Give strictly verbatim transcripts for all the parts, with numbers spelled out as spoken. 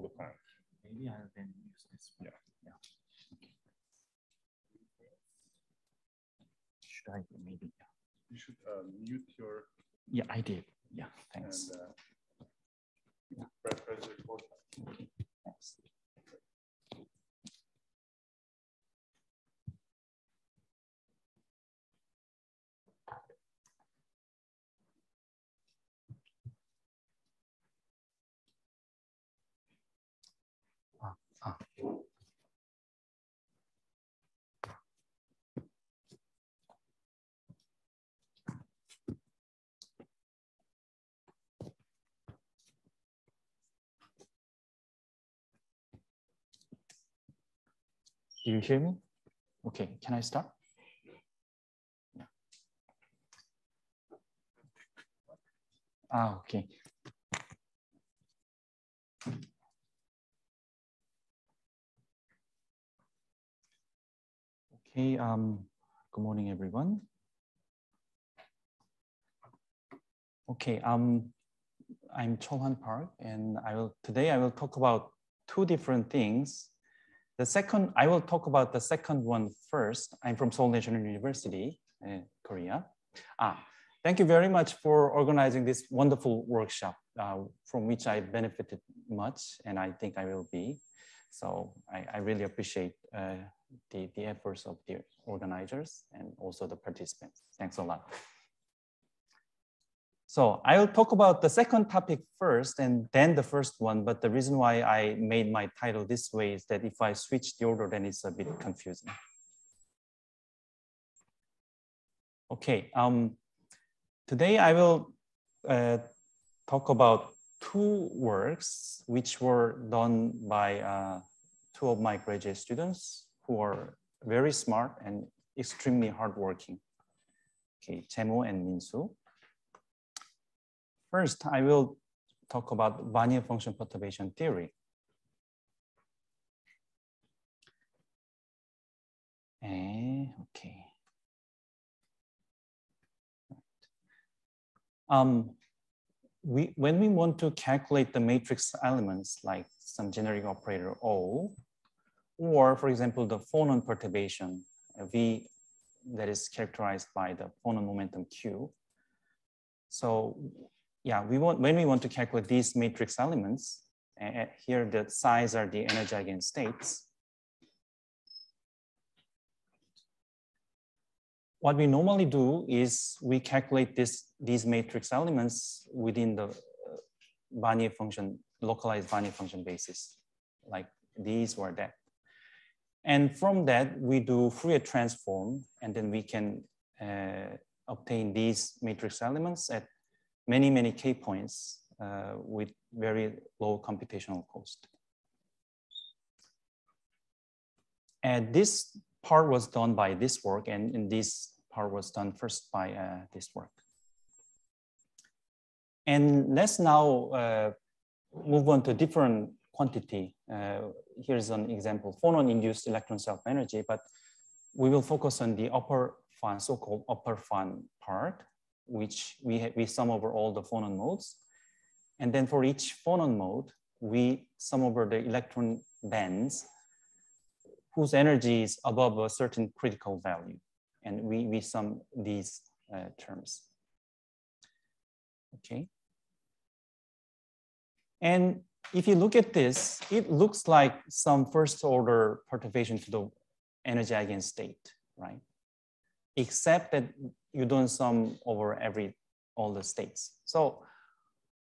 look like. Maybe I'll then use this one. Yeah. Yeah. Okay. Should I maybe? Yeah. You should uh, mute your. Yeah, I did. Yeah, thanks. And, uh, yeah. Press, press record. Okay. Thanks. Ah. Do you hear me? Okay, can I start? Yeah. Ah, okay. Okay, um, good morning, everyone. Okay, um, I'm Cheol-Hwan Park, and I will today I will talk about two different things. The second, I will talk about the second one first. I'm from Seoul National University, in Korea. Ah, thank you very much for organizing this wonderful workshop, uh, from which I benefited much, and I think I will be. So I, I really appreciate uh, the, the efforts of the organizers and also the participants. Thanks a lot. So I'll talk about the second topic first and then the first one, but the reason why I made my title this way is that if I switch the order, then it's a bit confusing. Okay, um, today I will uh, talk about two works which were done by uh, two of my graduate students who are very smart and extremely hardworking. Okay, Jaemo and Minsoo. First, I will talk about Wannier function perturbation theory. And, okay. Um, We, when we want to calculate the matrix elements like some generic operator O, or for example, the phonon perturbation V that is characterized by the phonon momentum Q. So yeah, we want, when we want to calculate these matrix elements, uh, here the size are the energy eigenstates. What we normally do is we calculate this, these matrix elements within the Wannier function, localized Wannier function basis, like these or that. And from that, we do Fourier transform, and then we can uh, obtain these matrix elements at many, many K points uh, with very low computational cost. And this part was done by this work, and, and this part was done first by uh, this work. And let's now uh, move on to different quantity. Uh, here's an example, phonon-induced electron self-energy, but we will focus on the upper fan, so-called upper fan part, which we, we sum over all the phonon modes. And then for each phonon mode, we sum over the electron bands whose energy is above a certain critical value. And we, we sum these uh, terms. Okay. And if you look at this, it looks like some first order perturbation to the energy eigenstate, right? Except that you don't sum over every, all the states. So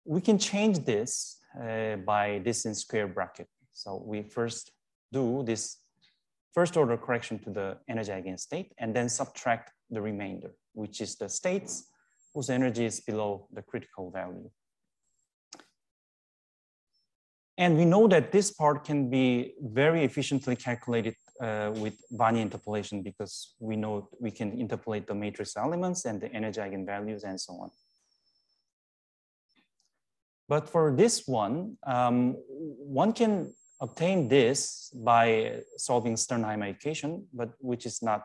we can change this uh, by this in square bracket. So we first do this first order correction to the energy eigenstate, and then subtract the remainder, which is the states whose energy is below the critical value. And we know that this part can be very efficiently calculated uh, with Wannier interpolation, because we know we can interpolate the matrix elements and the energy eigenvalues and so on. But for this one, um, one can obtain this by solving Sternheimer equation, but which is not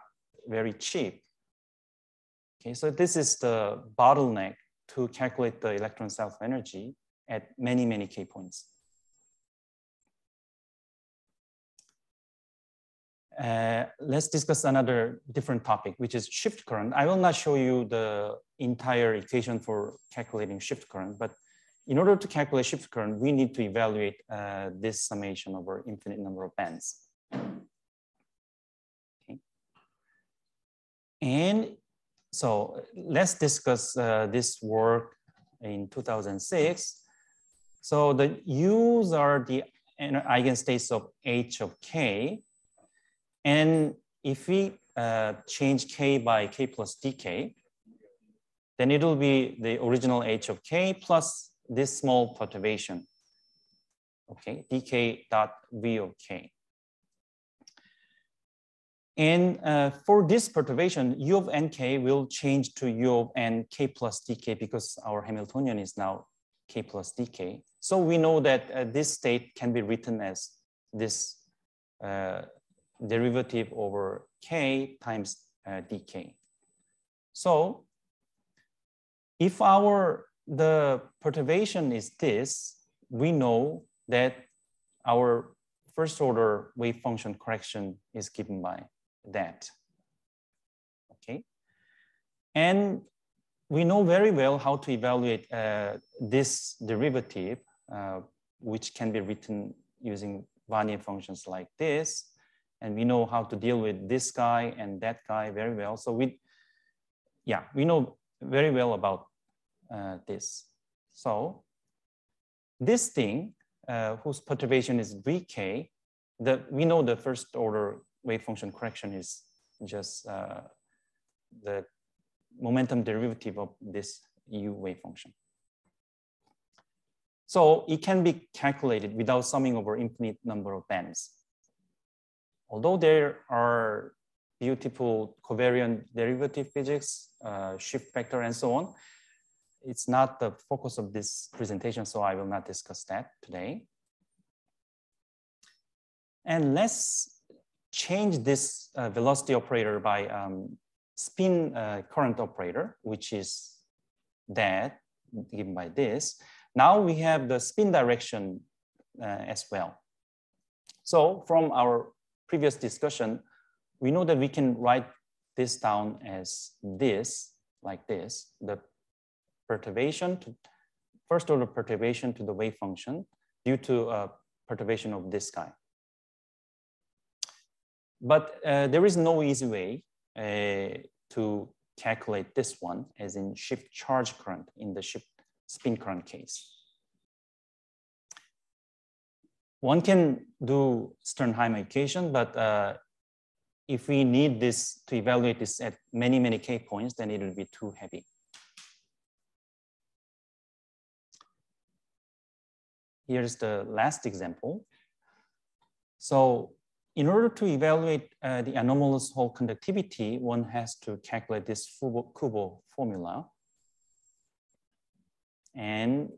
very cheap. Okay, so this is the bottleneck to calculate the electron self energy at many, many K points. Uh, let's discuss another different topic, which is shift current. I will not show you the entire equation for calculating shift current, but in order to calculate shift current, we need to evaluate uh, this summation over infinite number of bands. Okay. And so let's discuss uh, this work in two thousand six. So the U's are the eigenstates of H of K. And if we uh, change K by K plus D K, then it will be the original H of K plus this small perturbation, okay, D K dot V of K. And uh, for this perturbation, U of N K will change to U of N K plus D K because our Hamiltonian is now K plus D K. So we know that uh, this state can be written as this uh, derivative over K times uh, D K. So if our the perturbation is this, we know that our first order wave function correction is given by that, okay? And we know very well how to evaluate uh, this derivative, uh, which can be written using Wannier functions like this. And we know how to deal with this guy and that guy very well. So we, yeah, we know very well about uh, this. So this thing, uh, whose perturbation is V K, that we know the first order wave function correction is just uh, the momentum derivative of this U wave function. So it can be calculated without summing over infinite number of bands. Although there are beautiful covariant derivative physics, uh, shift factor, and so on, it's not the focus of this presentation, so I will not discuss that today. And let's change this uh, velocity operator by um, spin uh, current operator, which is that given by this. Now we have the spin direction uh, as well. So from our previous discussion, we know that we can write this down as this, like this, the perturbation to first order perturbation to the wave function due to a perturbation of this guy. But uh, there is no easy way uh, to calculate this one, as in shift charge current in the shift spin current case. One can do Sternheimer equation, but uh, if we need this to evaluate this at many, many K points, then it will be too heavy. Here's the last example. So in order to evaluate uh, the anomalous Hall conductivity, one has to calculate this Kubo formula. And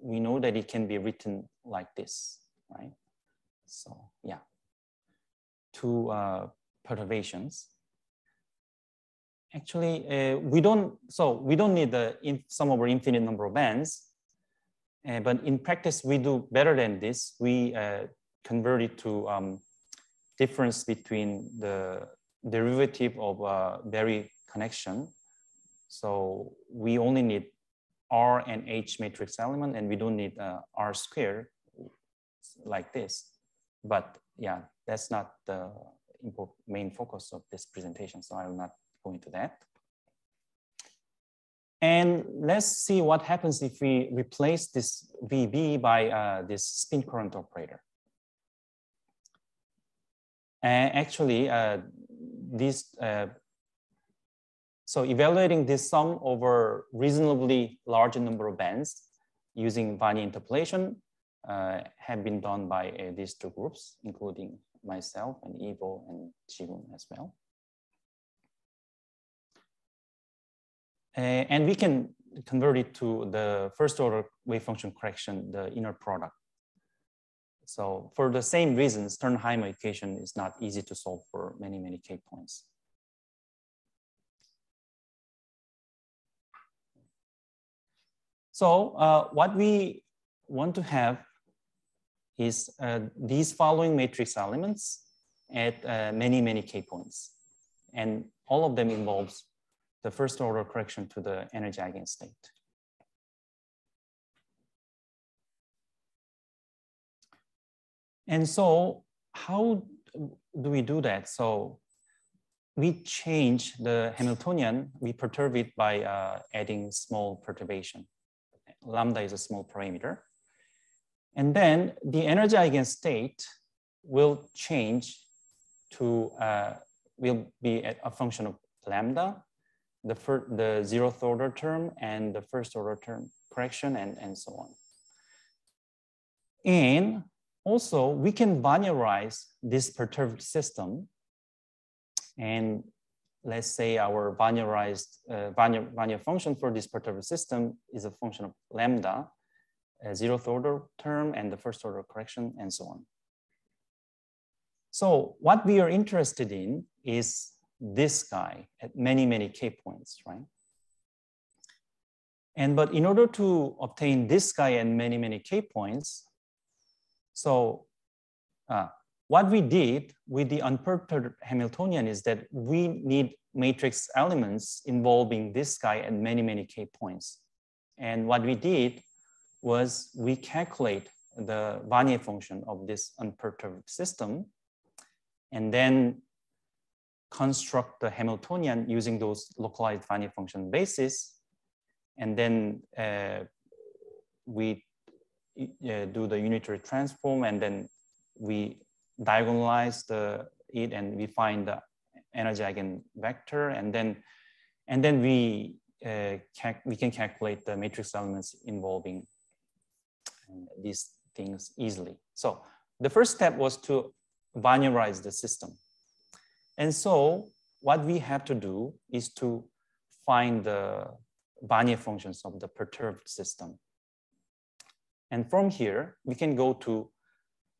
we know that it can be written like this, right? So yeah, two uh, perturbations. Actually, uh, we don't. So we don't need the sum over infinite number of bands, uh, but in practice, we do better than this. We uh, convert it to um, difference between the derivative of uh, Berry connection. So we only need R and H matrix element, and we don't need uh, R squared like this. But yeah, that's not the main focus of this presentation, so I will not go into that. And let's see what happens if we replace this V B by uh, this spin current operator. Uh, actually, uh, these uh, So evaluating this sum over reasonably large number of bands using Wannier interpolation uh, have been done by uh, these two groups, including myself and Ivo and Siobhan as well. Uh, and we can convert it to the first order wave function correction, the inner product. So for the same reason, Sternheimer equation is not easy to solve for many, many K points. So uh, what we want to have is uh, these following matrix elements at uh, many, many K points. And all of them involves the first order correction to the energy eigenstate. And so how do we do that? So we change the Hamiltonian, we perturb it by uh, adding small perturbation. Lambda is a small parameter. And then the energy eigenstate will change to, uh, will be a function of lambda, the, the zeroth order term and the first order term correction and, and so on. And also we can Wannierize this perturbed system. And let's say our Wannierized uh, Wannier, Wannier function for this perturbed system is a function of lambda, a zeroth order term and the first order correction and so on. So what we are interested in is this guy at many, many K points, right? And but in order to obtain this guy at many, many K points, so uh, what we did with the unperturbed Hamiltonian is that we need matrix elements involving this guy at many, many K points. And what we did was we calculate the Wannier function of this unperturbed system and then construct the Hamiltonian using those localized Wannier function bases. And then uh, we uh, do the unitary transform and then we diagonalize the, it and we find the energy eigenvector. And then, and then we, uh, we can calculate the matrix elements involving these things easily. So the first step was to Wannierize the system. And so what we have to do is to find the Wannier functions of the perturbed system. And from here, we can go to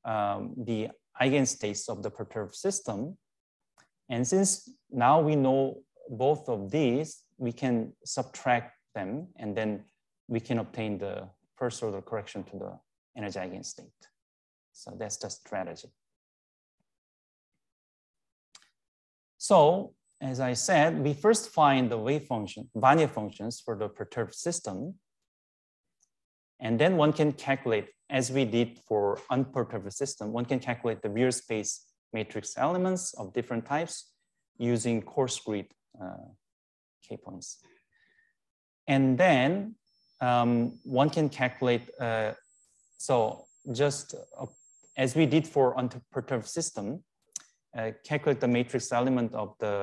um, the eigenstates of the perturbed system. And since now we know both of these, we can subtract them and then we can obtain the first order correction to the energy eigenstate. So that's the strategy. So, as I said, we first find the wave function, Wannier functions for the perturbed system. And then one can calculate, as we did for unperturbed system, one can calculate the real space matrix elements of different types using coarse grid uh, K points. And then um, one can calculate, uh, so just uh, as we did for unperturbed system, Uh, calculate the matrix element of the,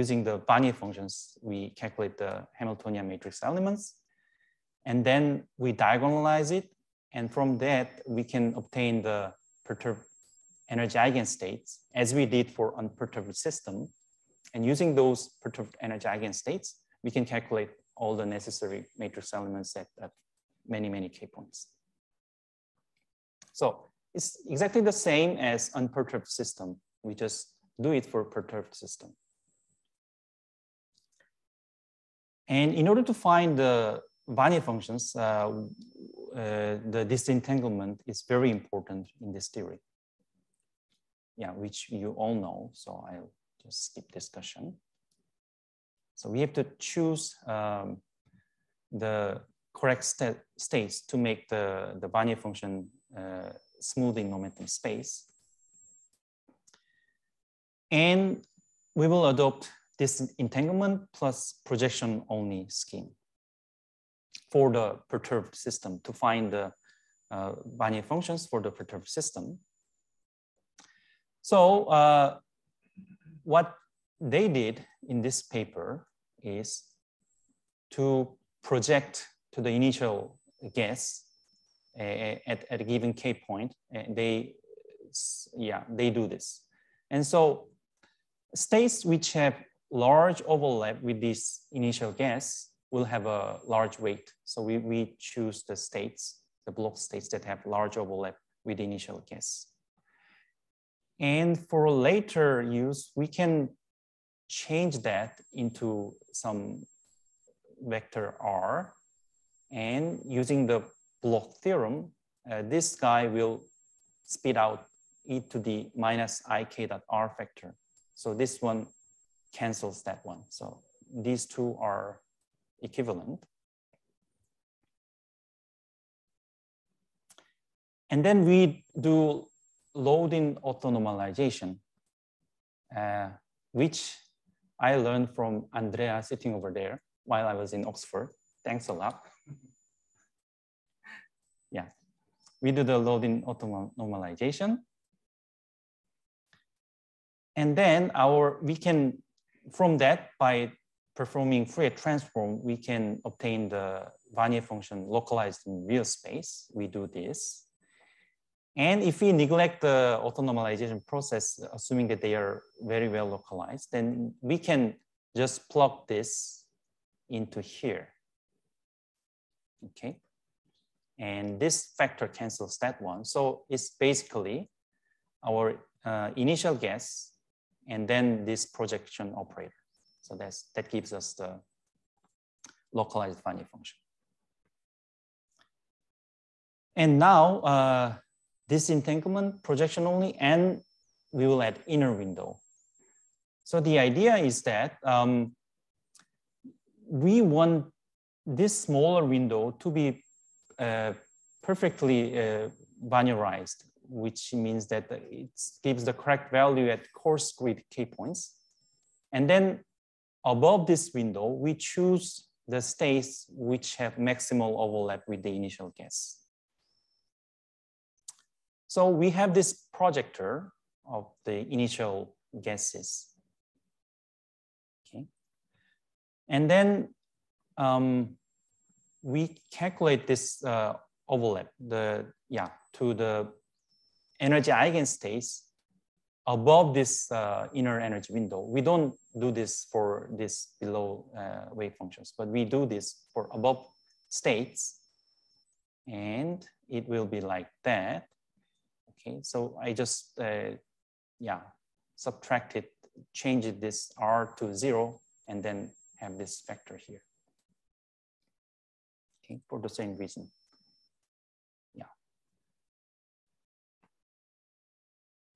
using the Wannier functions, we calculate the Hamiltonian matrix elements. And then we diagonalize it. And from that, we can obtain the perturbed energy eigenstates as we did for unperturbed system. And using those perturbed energy eigenstates, we can calculate all the necessary matrix elements at, at many, many K points. So it's exactly the same as unperturbed system. We just do it for perturbed system. And in order to find the Wannier functions, uh, uh, the disentanglement is very important in this theory. Yeah, which you all know, so I'll just skip discussion. So we have to choose um, the correct st states to make the, the Wannier function uh, smoothing momentum space. And we will adopt this entanglement plus projection only scheme for the perturbed system to find the uh, Wannier functions for the perturbed system. So uh, what they did in this paper is to project to the initial guess At, at a given K point, they, yeah, they do this. And so states which have large overlap with this initial guess will have a large weight. So we, we choose the states, the Bloch states that have large overlap with the initial guess. And for later use, we can change that into some vector R, and using the Bloch theorem, uh, this guy will spit out e to the minus ik dot r factor. So this one cancels that one. So these two are equivalent. And then we do loading autonormalization, uh, which I learned from Andrea sitting over there while I was in Oxford. Thanks a lot. Yeah, we do the loading autonormalization. And then our, we can, from that, by performing Fourier transform, we can obtain the Wannier function localized in real space. We do this. And if we neglect the autonormalization process, assuming that they are very well localized, then we can just plug this into here. Okay. And this factor cancels that one. So it's basically our uh, initial guess and then this projection operator. So that's, that gives us the localized Wannier function. And now, uh, disentanglement, projection only, and we will add inner window. So the idea is that um, we want this smaller window to be uh, perfectly uh, Wannierized, which means that it gives the correct value at coarse grid K points. And then above this window, we choose the states which have maximal overlap with the initial guess. So we have this projector of the initial guesses. Okay. And then um, we calculate this uh, overlap, the, yeah, to the energy eigenstates above this uh, inner energy window. We don't do this for this below uh, wave functions, but we do this for above states. And it will be like that. Okay, so I just, uh, yeah, subtracted, changed this R to zero, and then have this factor here. Okay, for the same reason. Yeah.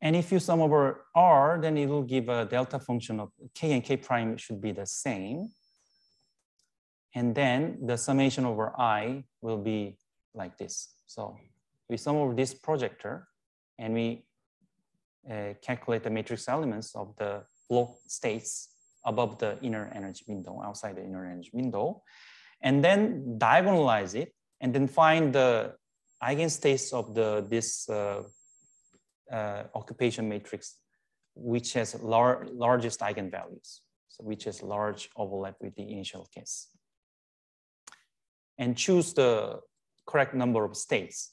And if you sum over R, then it will give a delta function of K, and K prime should be the same. And then the summation over I will be like this. So we sum over this projector, and we uh, calculate the matrix elements of the Bloch states above the inner energy window, outside the inner energy window, and then diagonalize it, and then find the eigenstates of the this uh, uh, occupation matrix, which has lar largest eigenvalues, so which has large overlap with the initial case, and choose the correct number of states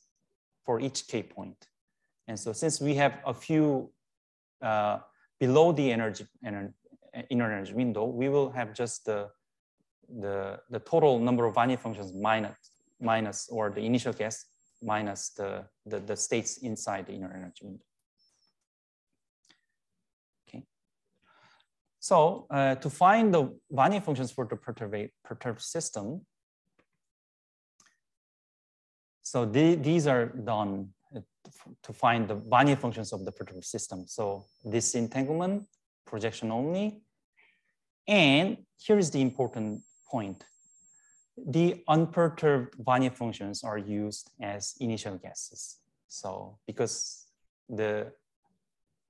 for each K point. And so since we have a few uh, below the energy, ener, inner energy window, we will have just the, the, the total number of Wannier functions minus, minus or the initial guess minus the, the, the states inside the inner energy window. Okay. So uh, to find the Wannier functions for the perturbed, perturbed system, so the, these are done to find the Wannier functions of the perturbed system. So disentanglement, projection only. And here is the important point. The unperturbed Wannier functions are used as initial guesses. So because the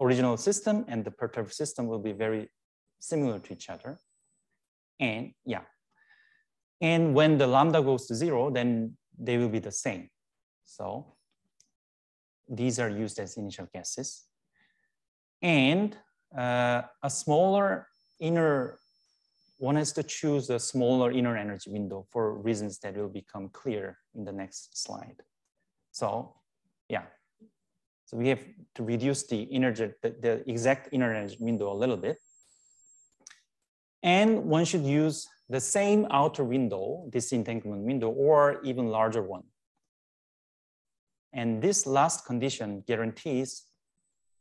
original system and the perturbed system will be very similar to each other. And yeah. And when the lambda goes to zero, then they will be the same. So these are used as initial guesses. And uh, a smaller inner, one has to choose a smaller inner energy window for reasons that will become clear in the next slide. So, yeah. So we have to reduce the, energy, the, the exact inner energy window a little bit. And one should use the same outer window, this disentanglement window, or even larger one. And this last condition guarantees,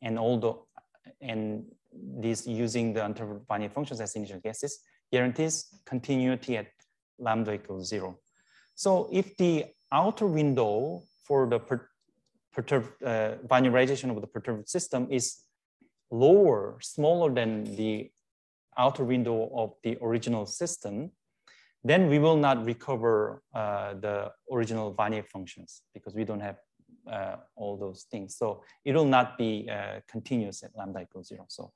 and although, and this using the unperturbed Wannier functions as initial guesses, guarantees continuity at lambda equals zero. So if the outer window for the per perturbed uh, linearization of the perturbed system is lower, smaller than the outer window of the original system, then we will not recover uh, the original Wannier functions because we don't have uh, all those things. So it will not be uh, continuous at lambda equals zero. So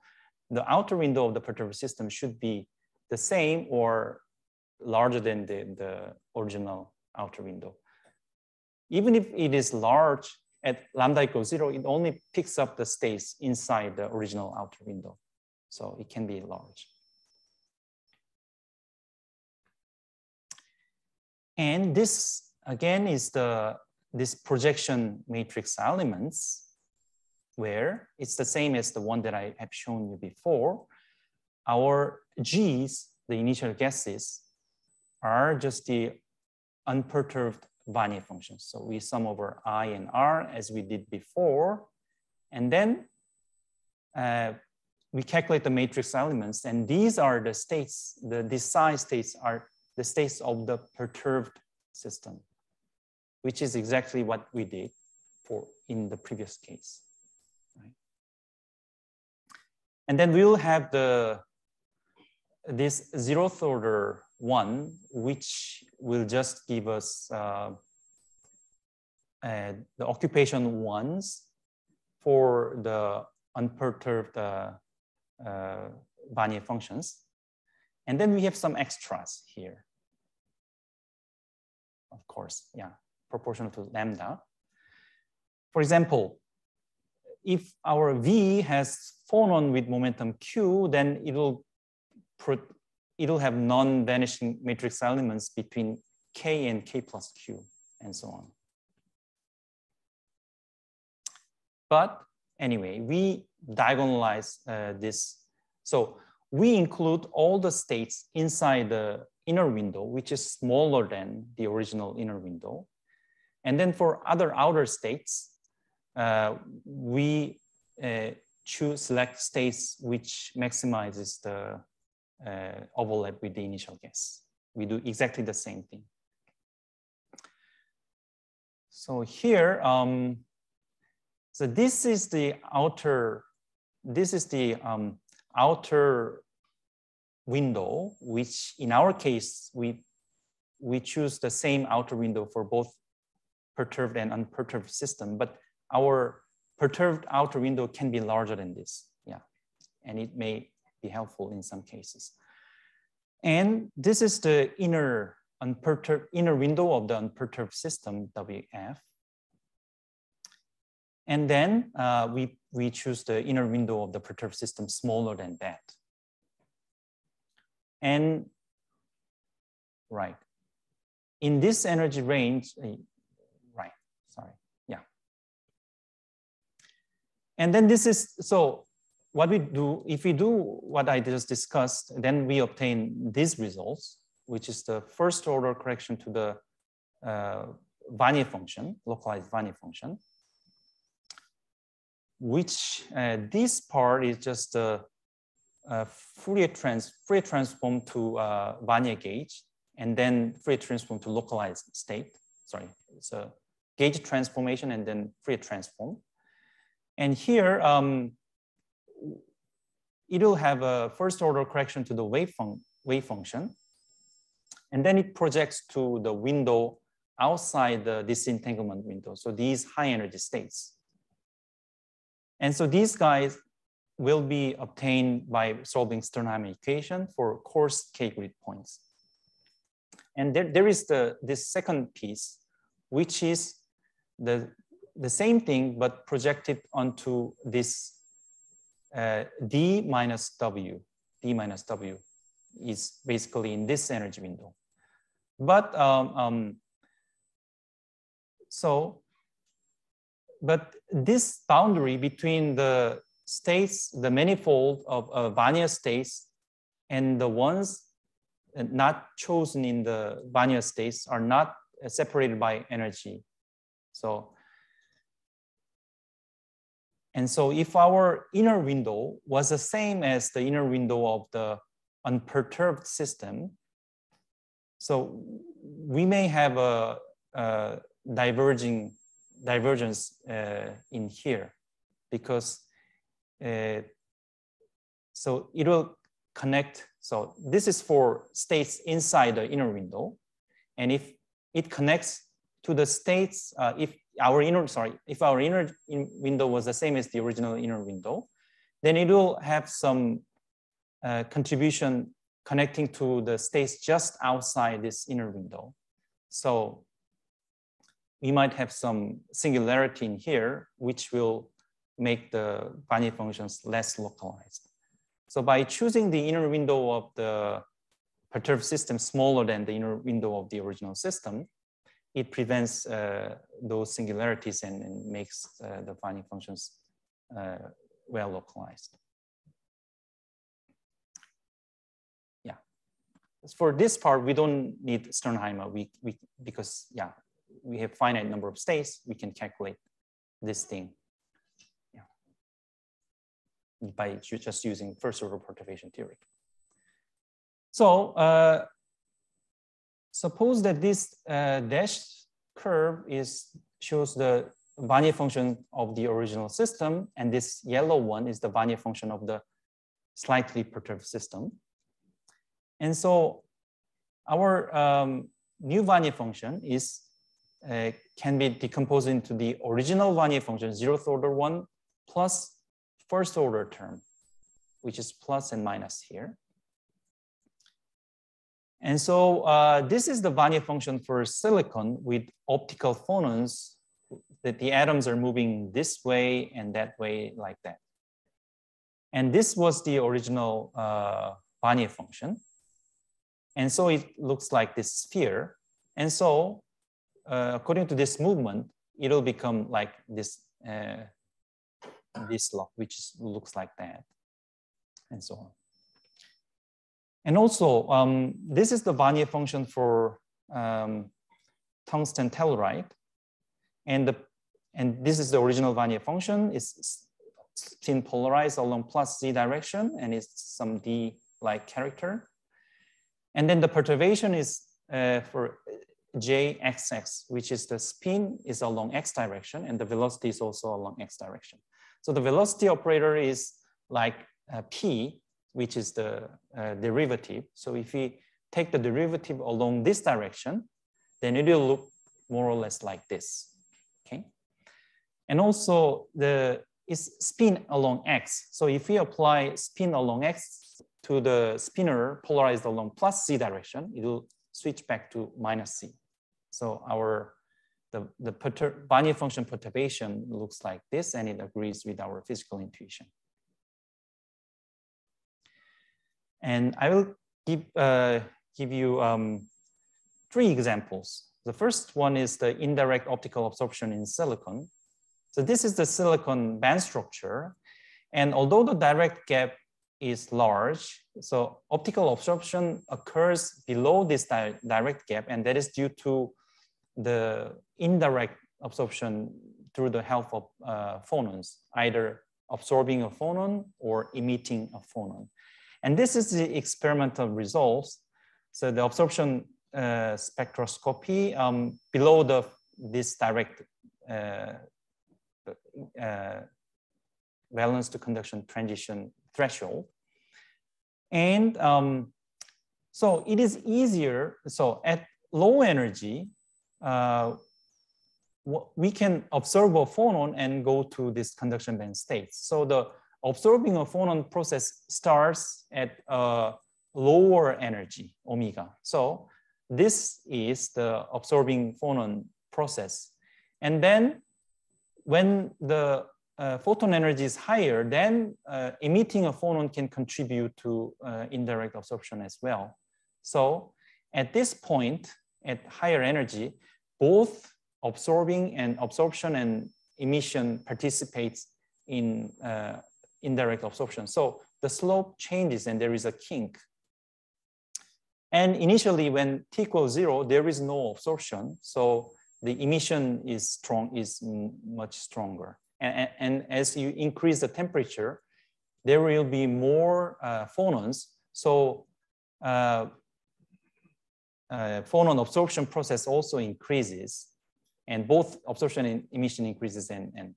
the outer window of the perturbed system should be the same or larger than the, the original outer window. Even if it is large at lambda equals zero, it only picks up the space inside the original outer window. So it can be large. And this, again, is the this projection matrix elements where it's the same as the one that I have shown you before. Our G's, the initial guesses, are just the unperturbed Wannier functions. So we sum over I and R as we did before. And then uh, we calculate the matrix elements. And these are the states, the desired states are the states of the perturbed system, which is exactly what we did for in the previous case. Right? And then we will have the this zeroth order one, which will just give us uh, uh, the occupation ones for the unperturbed uh, uh, Wannier functions. And then we have some extras here. Of course, yeah, proportional to lambda. For example, if our V has phonon with momentum Q, then it will it'll have non-vanishing matrix elements between K and K plus Q and so on. But anyway, we diagonalize uh, this. So we include all the states inside the inner window, which is smaller than the original inner window. And then for other outer states, uh, we uh, choose select states which maximizes the Uh, overlap with the initial guess. We do exactly the same thing. So here, um, so this is the outer, this is the um, outer window, which in our case, we, we choose the same outer window for both perturbed and unperturbed system, but our perturbed outer window can be larger than this, yeah. And it may be helpful in some cases. And this is the inner unperturbed inner window of the unperturbed system W F. And then uh, we, we choose the inner window of the perturbed system smaller than that. And right, in this energy range, right, sorry, yeah. And then this is, so what we do, if we do what I just discussed, then we obtain these results, which is the first order correction to the uh, Wannier function, localized Wannier function, which uh, this part is just a, a Fourier trans Fourier transform to uh, Wannier gauge, and then Fourier transform to localized state. Sorry, it's a gauge transformation and then Fourier transform. And here, um, it will have a first order correction to the wave, fun wave function. And then it projects to the window outside the disentanglement window. So these high energy states. And so these guys will be obtained by solving Sternheimer equation for coarse K grid points. And there, there is the, this second piece, which is the, the same thing, but projected onto this Uh, D minus W, D minus W is basically in this energy window. But um, um, so, but this boundary between the states, the manifold of uh, Wannier states and the ones not chosen in the Wannier states are not separated by energy. So, and so if our inner window was the same as the inner window of the unperturbed system, so we may have a, a diverging divergence uh, in here, because uh, so it will connect. So this is for states inside the inner window, and if it connects to the states, uh, if our inner sorry, if our inner in window was the same as the original inner window, then it will have some uh, contribution connecting to the states just outside this inner window. So we might have some singularity in here, which will make the Wannier functions less localized. So by choosing the inner window of the perturbed system smaller than the inner window of the original system, it prevents uh, those singularities and, and makes uh, the Wannier functions uh, well localized. Yeah, for this part, we don't need Sternheimer. We, we because yeah, we have finite number of states. We can calculate this thing. Yeah, by just using first order perturbation theory. So uh, suppose that this uh, dashed curve is shows the Wannier function of the original system, and this yellow one is the Wannier function of the slightly perturbed system. And so our um, new Wannier function is uh, can be decomposed into the original Wannier function, zeroth order one, plus first order term, which is plus and minus here. And so uh, this is the Wannier function for silicon with optical phonons, that the atoms are moving this way and that way like that. And this was the original uh, Wannier function. And so it looks like this sphere. And so uh, according to this movement, it'll become like this, uh, this lock, which is, looks like that, and so on. And also, um, this is the Wannier function for um, tungsten telluride. And, the, and this is the original Wannier function. It's seen polarized along plus z direction, and it's some d-like character. And then the perturbation is uh, for jxx, which is the spin is along x direction, and the velocity is also along x direction. So the velocity operator is like uh, p, which is the uh, derivative. So if we take the derivative along this direction, then it will look more or less like this. Okay, and also the is spin along x. So if we apply spin along x to the spinner polarized along plus z direction, it will switch back to minus z. So our the the Wannier function perturbation looks like this, and it agrees with our physical intuition. And I will give uh, give you um, three examples. The first one is the indirect optical absorption in silicon. So this is the silicon band structure. And although the direct gap is large, so optical absorption occurs below this di direct gap, and that is due to the indirect absorption through the help of uh, phonons, either absorbing a phonon or emitting a phonon. And this is the experimental results. So the absorption Uh, spectroscopy um, below the this direct uh, uh, valence to conduction transition threshold, and um, so it is easier. So at low energy, uh, we can observe a phonon and go to this conduction band state. So the absorbing a phonon process starts at uh, lower energy omega. So this is the absorbing phonon process. And then when the uh, photon energy is higher, then uh, emitting a phonon can contribute to uh, indirect absorption as well. So at this point, at higher energy, both absorbing and absorption and emission participates in uh, indirect absorption. So the slope changes and there is a kink. And initially, when t equals zero, there is no absorption, so the emission is strong, is much stronger. And, and as you increase the temperature, there will be more uh, phonons. So uh, uh, phonon absorption process also increases, and both absorption and emission increases. And, and,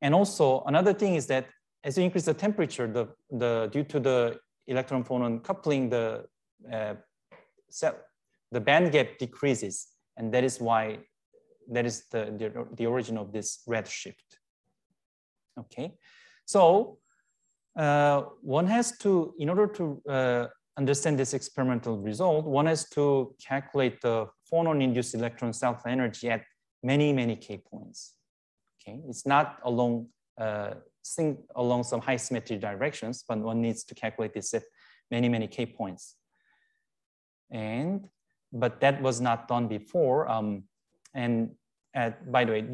and also another thing is that as you increase the temperature, the, the due to the electron phonon coupling, the, uh, cell, the band gap decreases. And that is why, that is the, the, the origin of this redshift. Okay, so uh, one has to, in order to uh, understand this experimental result, one has to calculate the phonon-induced electron self energy at many, many K points. Okay, it's not along uh, sing along some high symmetry directions, but one needs to calculate this at many, many K points. And but that was not done before. Um, and at, by the way,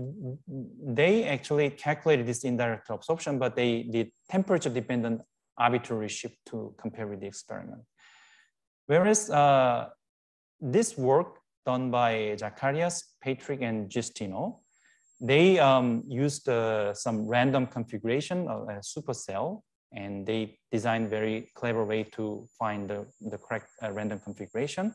they actually calculated this indirect absorption, but they did temperature-dependent arbitrary shift to compare with the experiment. Whereas uh, this work done by Zacarias, Patrick, and Giustino, they um, used uh, some random configuration of a supercell, and they designed very clever way to find the, the correct uh, random configuration.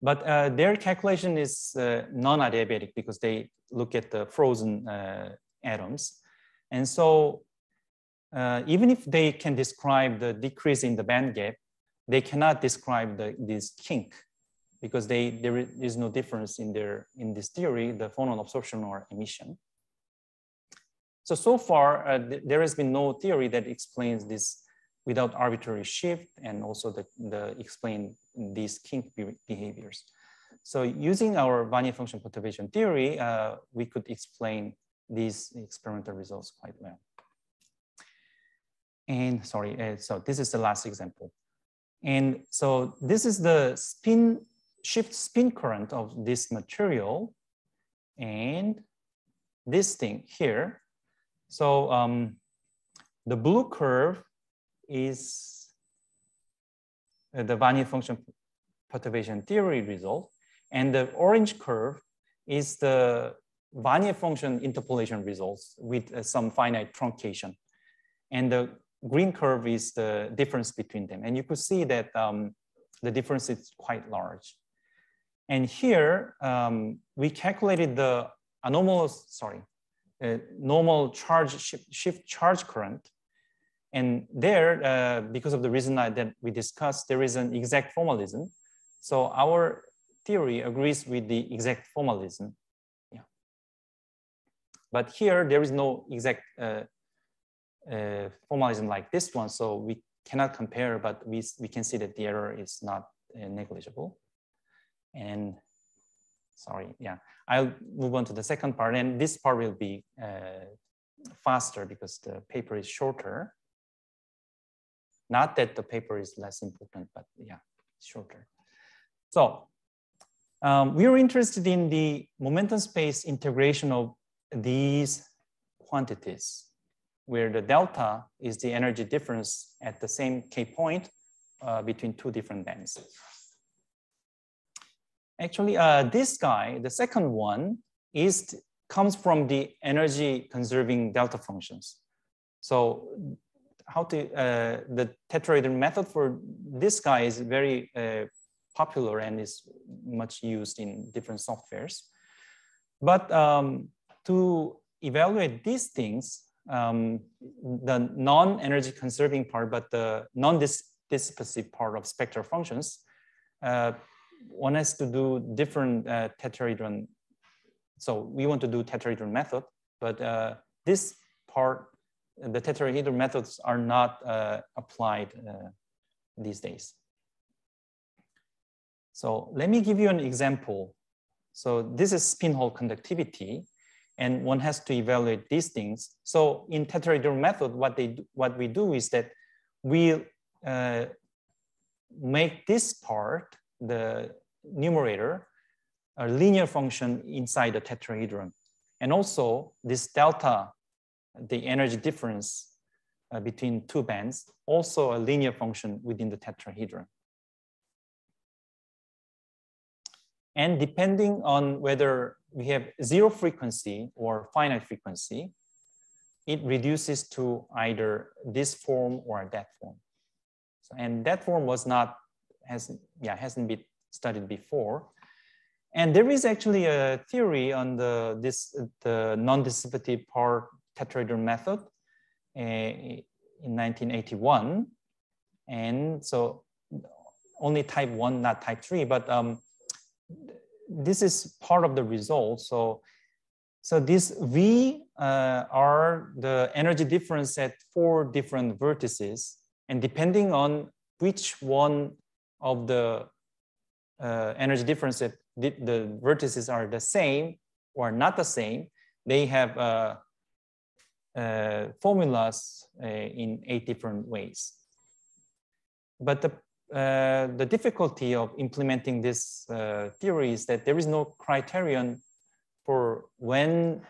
But uh, their calculation is uh, non-adiabatic because they look at the frozen uh, atoms. And so uh, even if they can describe the decrease in the band gap, they cannot describe the, this kink because they, there is no difference in, their, in this theory, the phonon absorption or emission. So, so far, uh, th there has been no theory that explains this without arbitrary shift and also the, the explain these kink be behaviors. So using our Wannier function perturbation theory, uh, we could explain these experimental results quite well. And sorry, uh, so this is the last example. And so this is the spin shift spin current of this material and this thing here. So um, the blue curve is the Wannier function perturbation theory result. And the orange curve is the Wannier function interpolation results with uh, some finite truncation. And the green curve is the difference between them. And you could see that um, the difference is quite large. And here um, we calculated the anomalous, sorry, uh, normal charge shift, shift charge current. And there, uh, because of the reason that we discussed, there is an exact formalism. So our theory agrees with the exact formalism. Yeah. But here, there is no exact uh, uh, formalism like this one. So we cannot compare, but we, we can see that the error is not uh, negligible. And sorry, yeah. I'll move on to the second part. And this part will be uh, faster because the paper is shorter. Not that the paper is less important, but yeah, shorter. So um, we were interested in the momentum space integration of these quantities, where the delta is the energy difference at the same K point uh, between two different bands. Actually, uh, this guy, the second one, is comes from the energy conserving delta functions. So how to, uh, the tetrahedron method for this guy is very uh, popular and is much used in different softwares. But um, to evaluate these things, um, the non-energy conserving part, but the non-dissipative part of spectral functions, uh, one has to do different uh, tetrahedron. So we want to do tetrahedron method, but uh, this part, the tetrahedron methods are not uh, applied uh, these days. So let me give you an example. So this is spin hole conductivity, and one has to evaluate these things. So in tetrahedron method, what they do, what we do is that we uh, make this part, the numerator, a linear function inside the tetrahedron, and also this delta, the energy difference uh, between two bands, also a linear function within the tetrahedron. And depending on whether we have zero frequency or finite frequency, it reduces to either this form or that form. So, and that form was not, has, yeah, hasn't been studied before. And there is actually a theory on the, this, the non-dissipative power tetrahedron method uh, in nineteen eighty-one. And so only type one, not type three, but um, this is part of the result. So, so this V uh, are the energy difference at four different vertices. And depending on which one of the uh, energy difference at the, the vertices are the same or not the same, they have uh, uh, formulas uh, in eight different ways. But the Uh, the difficulty of implementing this uh, theory is that there is no criterion for when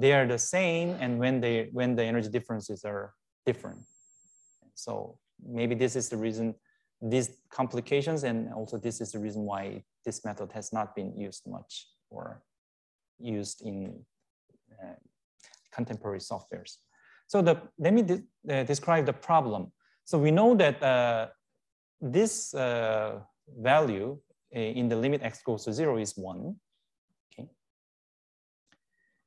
they are the same and when they when the energy differences are different. So maybe this is the reason, these complications, and also this is the reason why this method has not been used much or used in uh, contemporary softwares. So the let me de uh, describe the problem. So we know that uh, this uh, value in the limit x goes to zero is one, okay?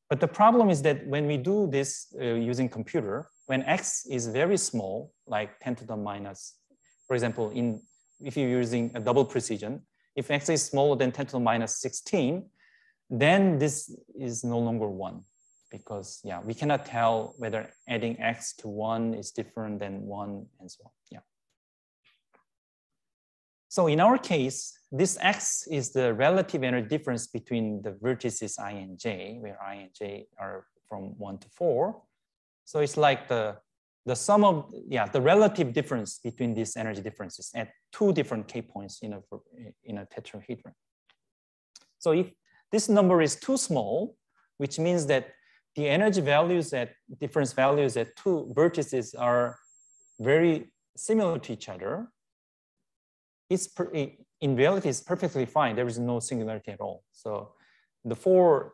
But the problem is that when we do this uh, using computer, when x is very small, like ten to the minus, for example, in if you're using a double precision, if x is smaller than ten to the minus sixteen, then this is no longer one, because yeah, we cannot tell whether adding x to one is different than one and so on, yeah. So in our case, this x is the relative energy difference between the vertices I and j, where I and j are from one to four. So it's like the, the sum of, yeah, the relative difference between these energy differences at two different k points in a, in a tetrahedron. So if this number is too small, which means that the energy values at difference values at two vertices are very similar to each other, it's per, in reality it's perfectly fine. There is no singularity at all. So the four,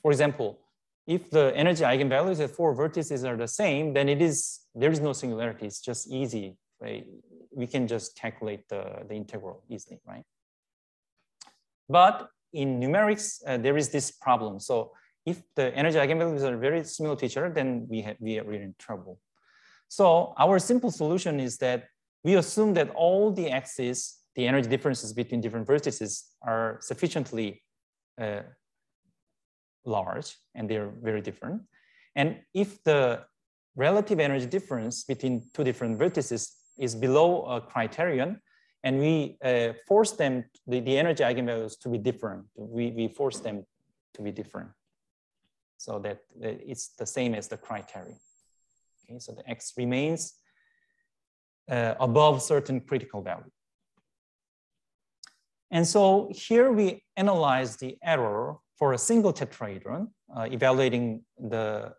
for example, if the energy eigenvalues at four vertices are the same, then it is, there is no singularity. It's just easy, right? We can just calculate the, the integral easily, right? But in numerics, uh, there is this problem. So if the energy eigenvalues are very similar to each other, then we, have, we are really in trouble. So our simple solution is that we assume that all the x's, the energy differences between different vertices, are sufficiently uh, large and they're very different. And if the relative energy difference between two different vertices is below a criterion, and we uh, force them, the, the energy eigenvalues to be different, we, we force them to be different so that it's the same as the criterion. Okay, so the x remains Uh, above certain critical value. And so here we analyze the error for a single tetrahedron, uh, evaluating the,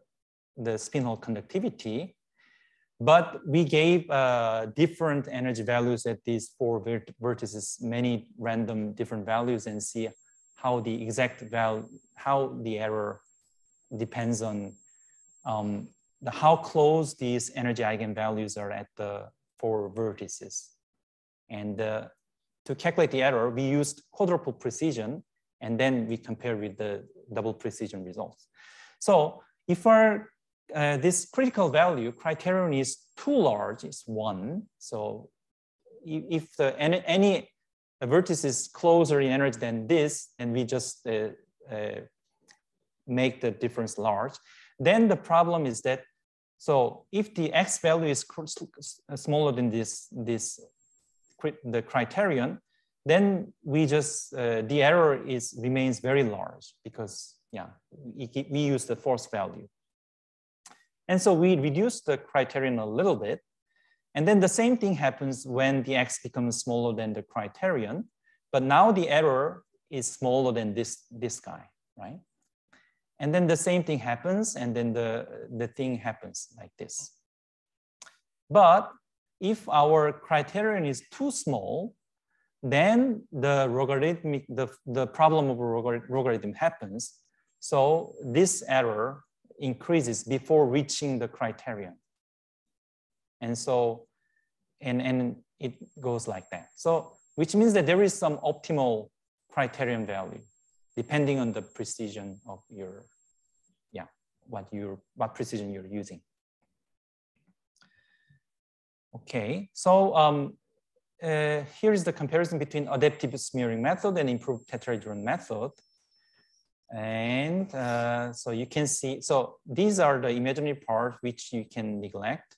the spin-hole conductivity, but we gave uh, different energy values at these four vert vertices, many random different values, and see how the exact value, how the error depends on um, the, how close these energy eigenvalues are at the four vertices. And uh, to calculate the error, we used quadruple precision, and then we compare with the double precision results. So if our, uh, this critical value criterion is too large, it's one. So if the, any, any vertice is closer in energy than this, and we just uh, uh, make the difference large, then the problem is that, so if the x value is smaller than this, this the criterion, then we just, uh, the error is remains very large because, yeah, it, we use the force value. And so we reduce the criterion a little bit. And then the same thing happens when the x becomes smaller than the criterion, but now the error is smaller than this, this guy, right? And then the same thing happens, and then the, the thing happens like this. But if our criterion is too small, then the logarithmic, the, the problem of logarithm happens. So this error increases before reaching the criterion. And so, and, and it goes like that. So, which means that there is some optimal criterion value. depending on the precision of your, yeah, what you what precision you're using. Okay, so um, uh, here is the comparison between adaptive smearing method and improved tetrahedron method. And uh, so you can see, so these are the imaginary parts which you can neglect.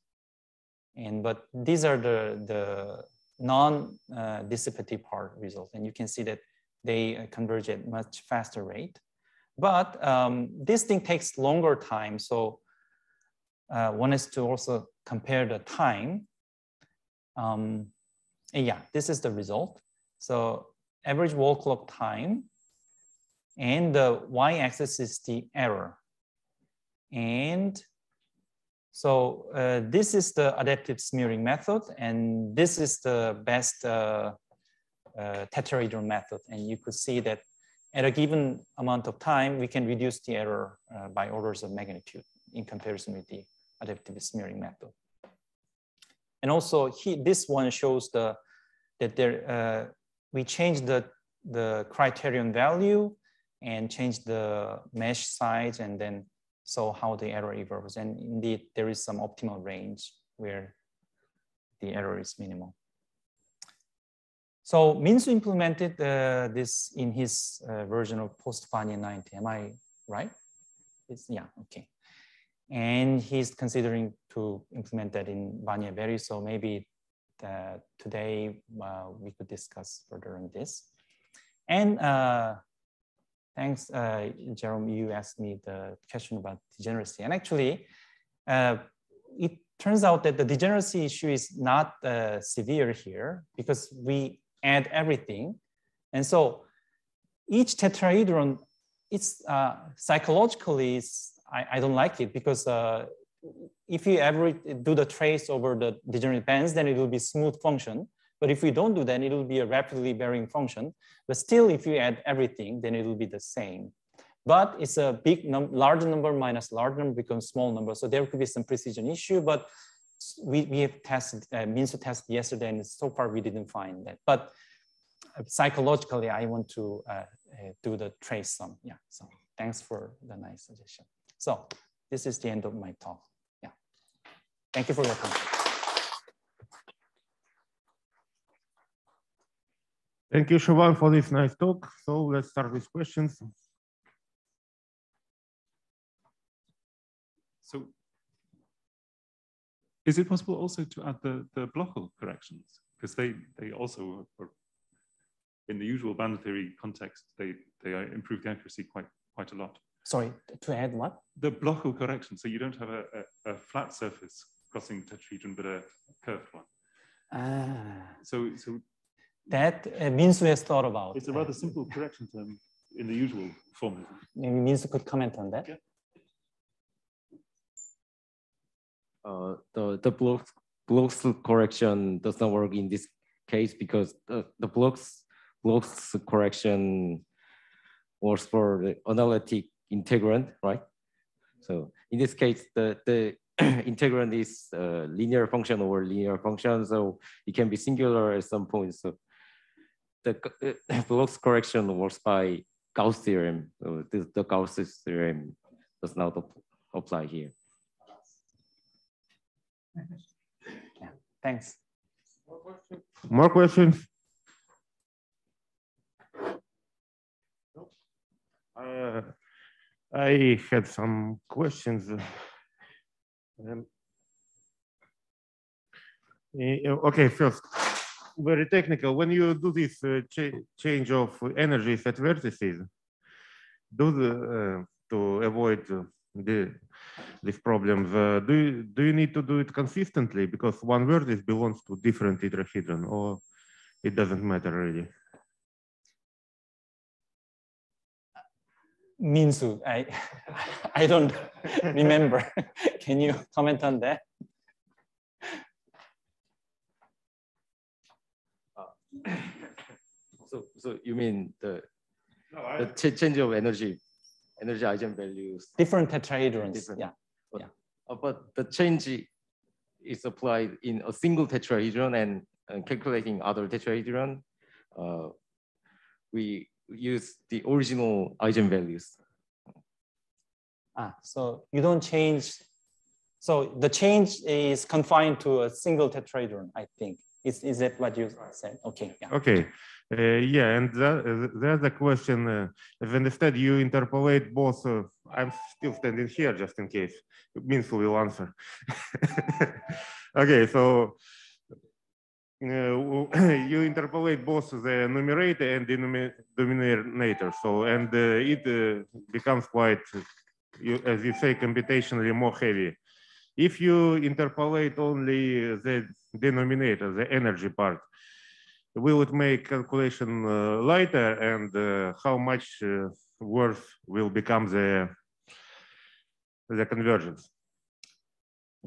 And but these are the, the non-dissipative uh, part results. And you can see that they converge at much faster rate. But um, this thing takes longer time. So uh, one is to also compare the time. Um, and yeah, this is the result. So average wall clock time, and the y-axis is the error. And so uh, this is the adaptive smearing method, and this is the best uh, uh, tetrahedron method. And you could see that at a given amount of time, we can reduce the error uh, by orders of magnitude in comparison with the adaptive smearing method. And also, he, this one shows the that there uh, we changed the the criterion value and changed the mesh size, and then so how the error evolves. And indeed, there is some optimal range where the error is minimal. So Minsoo implemented uh, this in his uh, version of Postfani ninety. Am I right? It's, yeah, okay. And he's considering to implement that in Wannier Berri. So maybe the, today uh, we could discuss further on this. And uh, thanks, uh, Jerome, you asked me the question about degeneracy. And actually, uh, it turns out that the degeneracy issue is not uh, severe here because we add everything. And so each tetrahedron, it's uh, psychologically, it's, I, I don't like it because uh, if you ever do the trace over the degenerate bands, then it will be smooth function. But if we don't do that, it will be a rapidly varying function. But still, if you add everything, then it will be the same. But it's a big, num large number minus large number becomes small number. So there could be some precision issue. But we, we have tested, uh, Minsoo tested yesterday, and so far we didn't find that. But psychologically, I want to uh, uh, do the trace sum. Yeah. So thanks for the nice suggestion. So this is the end of my talk. Yeah. Thank you for your time. Thank you, Siobhan, for this nice talk. So let's start with questions. So is it possible also to add the, the Bloch corrections? Because they, they also, are, in the usual band theory context, they, they improve the accuracy quite, quite a lot. Sorry, to add what? The Bloch correction. So you don't have a, a, a flat surface crossing the tetrahedron, but a curved one. Ah. So, so that uh, Minsoo has thought about. It's a rather uh, simple correction term in the usual formula. Maybe Minsoo could comment on that. Yeah. Uh, the the Bloch, Bloch's correction does not work in this case because the, the Bloch's, Bloch's correction works for the analytic integrand, right? So in this case, the, the integrand is a linear function over linear function, so it can be singular at some point. So the uh, Bloch's correction works by Gauss theorem. So this, the Gauss theorem does not op apply here. Yeah, thanks. More questions? More questions? Nope. Uh, I had some questions. Um, okay, first, very technical. When you do this uh, ch change of energies at vertices, do the, uh, to avoid uh, the, these problems, uh, do, you, do you need to do it consistently because one vertex belongs to different tetrahedron, or it doesn't matter really? Minsoo, I, I don't remember. Can you comment on that? Uh, so, so you mean the, no, I, the ch change of energy, energy eigenvalues? Different tetrahedrons, different. Yeah. But, yeah. Uh, but the change is applied in a single tetrahedron, and, and calculating other tetrahedron, uh, we use the original eigenvalues. Ah, so you don't change. So the change is confined to a single tetrahedron, I think. Is, is that what you said? Okay. Yeah. Okay. Uh, yeah, and that, that's the question. Uh, as I understand, you interpolate both. Uh, I'm still standing here just in case. Minsoo will answer. Okay, so uh, you interpolate both the numerator and the denominator. So, and uh, it uh, becomes quite, you, as you say, computationally more heavy. If you interpolate only the denominator, the energy part, will it make calculation uh, lighter, and uh, how much uh, worse will become the, the convergence?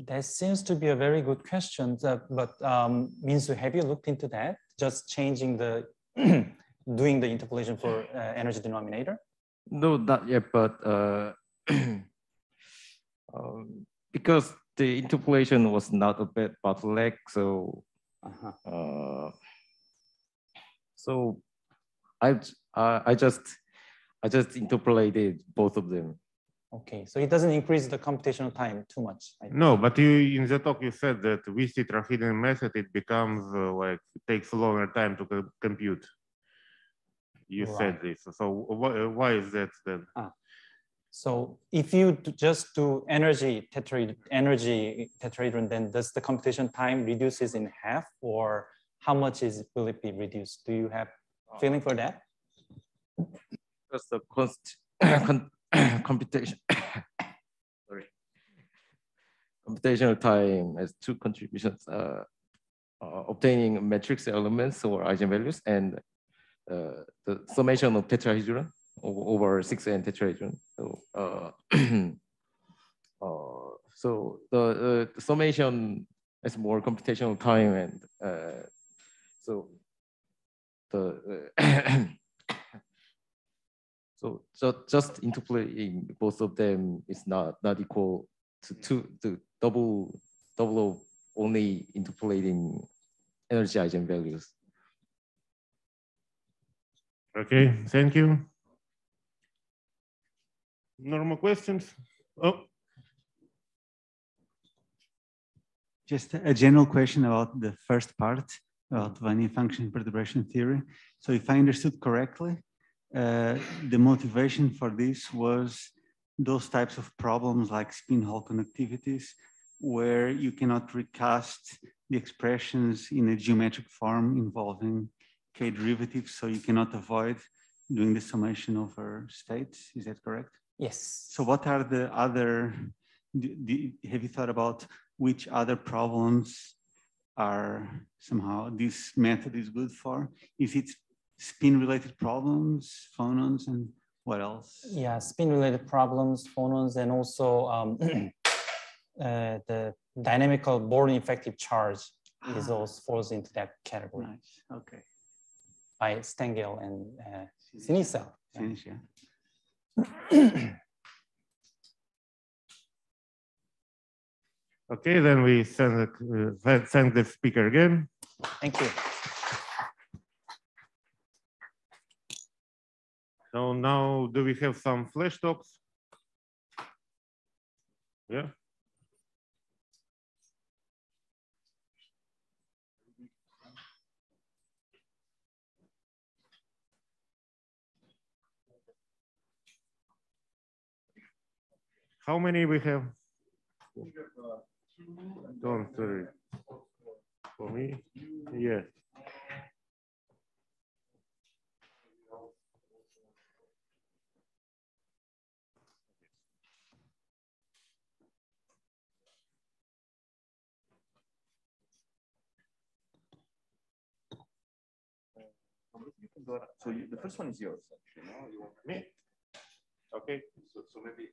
That seems to be a very good question, uh, but um, Minsoo, have you looked into that? Just changing the, doing the interpolation for uh, energy denominator? No, not yet, but uh, um, because the interpolation was not a bad bottleneck, so uh-huh. uh, So I, uh, I just I just interpolated both of them. Okay, so it doesn't increase the computational time too much. No, but you in the talk you said that with the Tetrahedron method it becomes uh, like it takes longer time to co compute. You right. said this. So wh why is that then? Ah. So if you just do energy tetrahedron, energy tetrahedron, then does the computation time reduces in half, or how much is will it be reduced? Do you have feeling for that? Because the cost, con, computation, sorry, computational time has two contributions: uh, uh, obtaining matrix elements or eigenvalues, and uh, the summation of tetrahedron over six n tetrahedron. So, uh, uh, so the, uh, the summation has more computational time, and uh, So the uh, so so just interpolating both of them is not not equal to two to double double of only interpolating energy eigenvalues. Okay, thank you. Normal questions? Oh. Just a general question about the first part, about Wannier function perturbation theory. So if I understood correctly, uh, the motivation for this was those types of problems like spin-hole connectivities, where you cannot recast the expressions in a geometric form involving k derivatives, so you cannot avoid doing the summation over states. Is that correct? Yes. So what are the other, do, do, have you thought about which other problems are somehow this method is good for? Is it spin-related problems, phonons, and what else? Yeah, spin-related problems, phonons, and also um, uh, the dynamical Born-effective charge ah. is also falls into that category. Nice. Okay. By Stengel and uh, Sinisa. Sinisa. Yeah. Okay, then we send uh, send the speaker again. Thank you. So now, do we have some flash talks? Yeah. How many we have? Don't sorry. For me, yes. So you, the first one is yours. Actually. No, you want me? Okay. So, so maybe.